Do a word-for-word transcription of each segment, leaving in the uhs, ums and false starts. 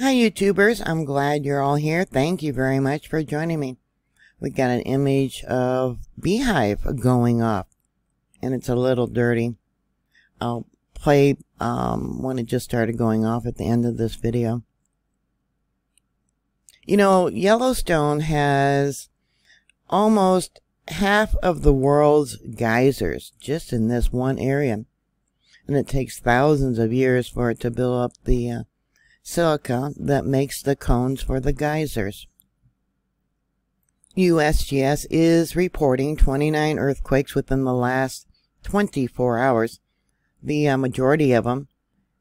Hi YouTubers, I'm glad you're all here. Thank you very much for joining me. We got an image of Beehive going up, and it's a little dirty. I'll play um, when it just started going off at the end of this video. You know, Yellowstone has almost half of the world's geysers just in this one area, and it takes thousands of years for it to build up the uh, silica that makes the cones for the geysers. U S G S is reporting twenty-nine earthquakes within the last twenty-four hours. The uh, majority of them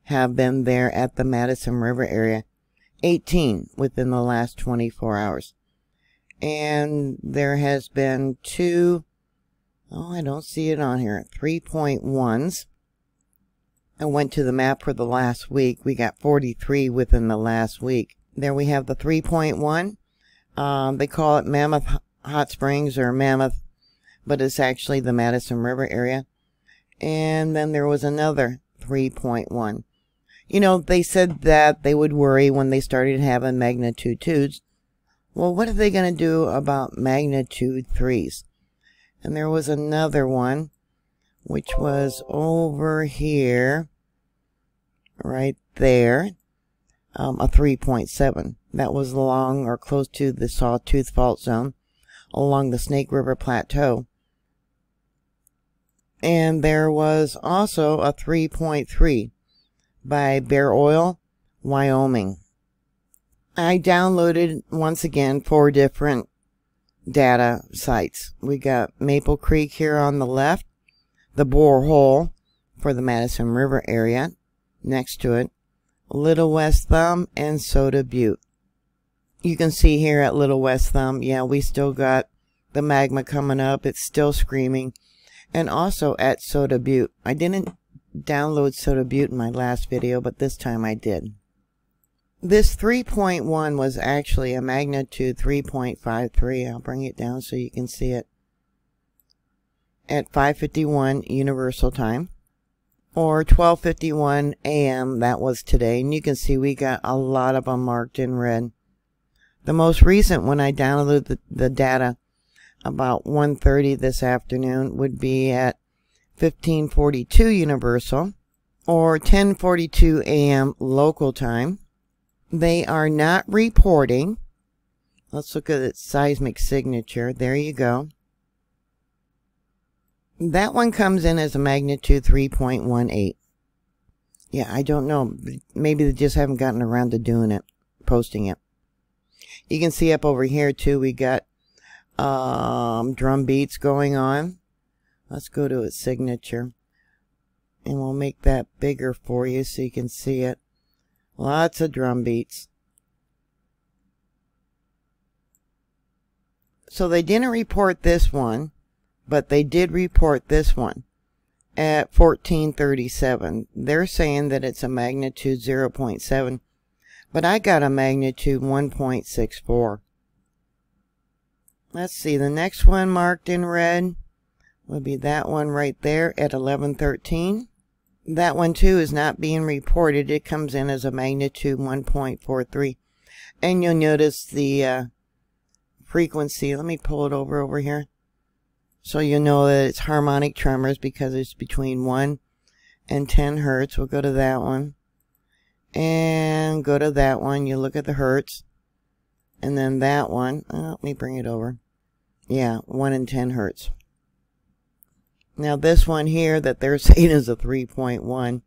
have been there at the Madison River area, eighteen within the last twenty-four hours. And there has been two, oh, I don't see it on here, three point ones. I went to the map for the last week. We got forty-three within the last week. There we have the three point one. Um, they call it Mammoth Hot Springs or Mammoth, but it's actually the Madison River area. And then there was another three point one. You know, they said that they would worry when they started having magnitude twos. Well, what are they going to do about magnitude threes? And there was another one, which was over here, right there, um, a three point seven. That was along or close to the Sawtooth Fault Zone along the Snake River Plateau. And there was also a three point three by Bear Oil, Wyoming. I downloaded, once again, four different data sites. We got Maple Creek here on the left, the borehole for the Madison River area, next to it, Little West Thumb and Soda Butte. You can see here at Little West Thumb, yeah, we still got the magma coming up. It's still screaming. And also at Soda Butte. I didn't download Soda Butte in my last video, but this time I did. This three point one was actually a magnitude three point five three. I'll bring it down so you can see it. At five fifty-one Universal Time, or twelve fifty-one A M that was today, and you can see we got a lot of them marked in red. The most recent, when I downloaded the, the data about one thirty this afternoon, would be at fifteen forty-two Universal, or ten forty-two A M local time. They are not reporting. Let's look at its seismic signature. There you go. That one comes in as a magnitude three point one eight. Yeah, I don't know. Maybe they just haven't gotten around to doing it, posting it. You can see up over here, too, we got um, drum beats going on. Let's go to its signature. And we'll make that bigger for you so you can see it. Lots of drum beats. So they didn't report this one, but they did report this one at fourteen thirty-seven. They're saying that it's a magnitude zero point seven, but I got a magnitude one point six four. Let's see, the next one marked in red would be that one right there at eleven thirteen. That one too is not being reported. It comes in as a magnitude one point four three. And you'll notice the uh, frequency. Let me pull it over over here. So you know that it's harmonic tremors because it's between one and ten hertz. We'll go to that one. And go to that one. You look at the hertz. And then that one. Oh, let me bring it over. Yeah, one and ten hertz. Now this one here that they're saying is a three point one.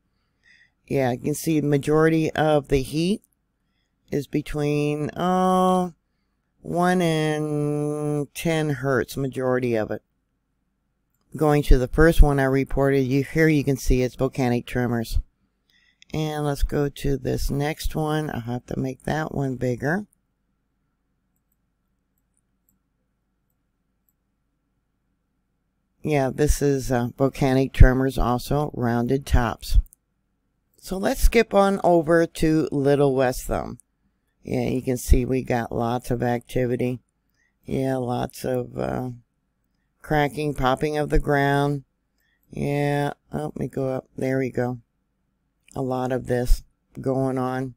Yeah, you can see the majority of the heat is between, oh, one and ten hertz, majority of it. Going to the first one I reported, you here you can see it's volcanic tremors. And let's go to this next one. I'll have to make that one bigger. Yeah, this is uh, volcanic tremors also, rounded tops. So let's skip on over to Little West Thumb. Yeah, you can see we got lots of activity. Yeah, lots of uh, cracking, popping of the ground. Yeah, oh, let me go up. There we go. A lot of this going on.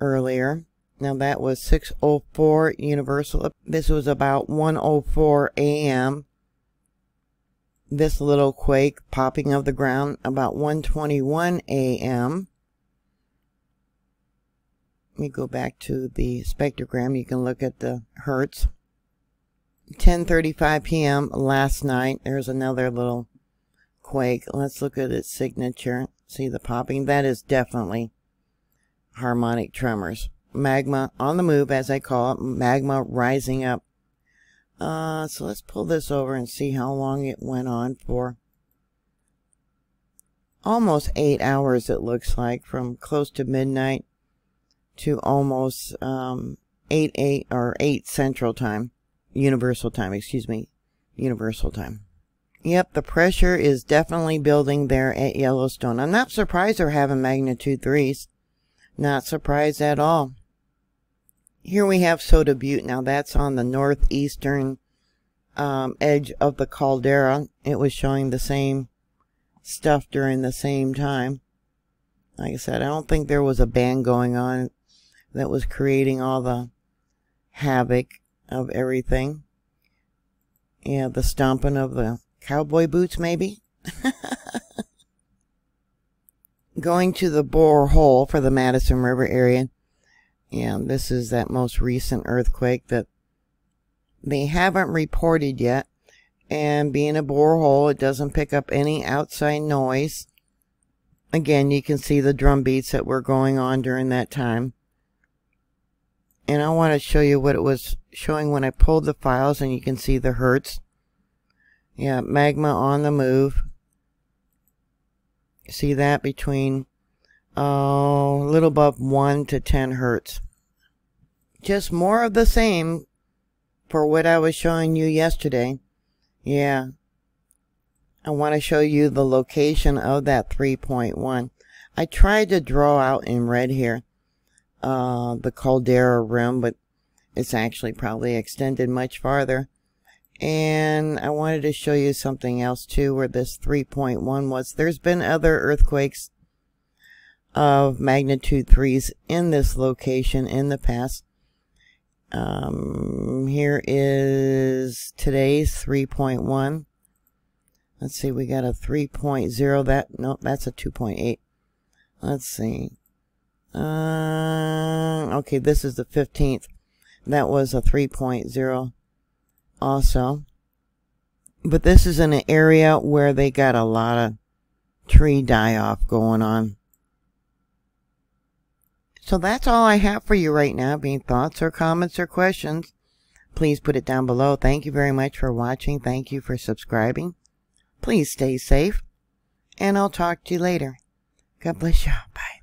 earlier. Now that was six oh four universal. This was about one oh four a m This little quake, popping of the ground, about one twenty-one a m Let me go back to the spectrogram. You can look at the hertz. ten thirty-five p m last night. There's another little quake. Let's look at its signature. See the popping? That is definitely harmonic tremors. Magma on the move, as I call it. Magma rising up. Uh, so let's pull this over and see how long it went on for. Almost eight hours, it looks like, from close to midnight to almost um, eight, eight or eight Central Time, Universal Time, excuse me, Universal Time. Yep, the pressure is definitely building there at Yellowstone. I'm not surprised they're having magnitude threes. Not surprised at all. Here we have Soda Butte. Now that's on the northeastern um, edge of the caldera. It was showing the same stuff during the same time. Like I said, I don't think there was a band going on that was creating all the havoc of everything. Yeah, the stomping of the cowboy boots, maybe. Going to the borehole for the Madison River area. Yeah, this is that most recent earthquake that they haven't reported yet. And being a borehole, it doesn't pick up any outside noise. Again, you can see the drum beats that were going on during that time. And I want to show you what it was showing when I pulled the files, and you can see the hertz. Yeah, magma on the move. See that between, oh, a little above one to ten hertz. Just more of the same for what I was showing you yesterday. Yeah. I want to show you the location of that three point one. I tried to draw out in red here uh, the caldera rim, but it's actually probably extended much farther. And I wanted to show you something else too, where this three point one was. There's been other earthquakes of magnitude threes in this location in the past. Um, here is today's three point one. Let's see, we got a three point oh. That, no, that's a two point eight. Let's see. Uh, okay, this is the fifteenth. That was a three point oh also. But this is in an area where they got a lot of tree die-off going on. So that's all I have for you right now. Any thoughts or comments or questions, please put it down below. Thank you very much for watching. Thank you for subscribing. Please stay safe, and I'll talk to you later. God bless y'all. Bye.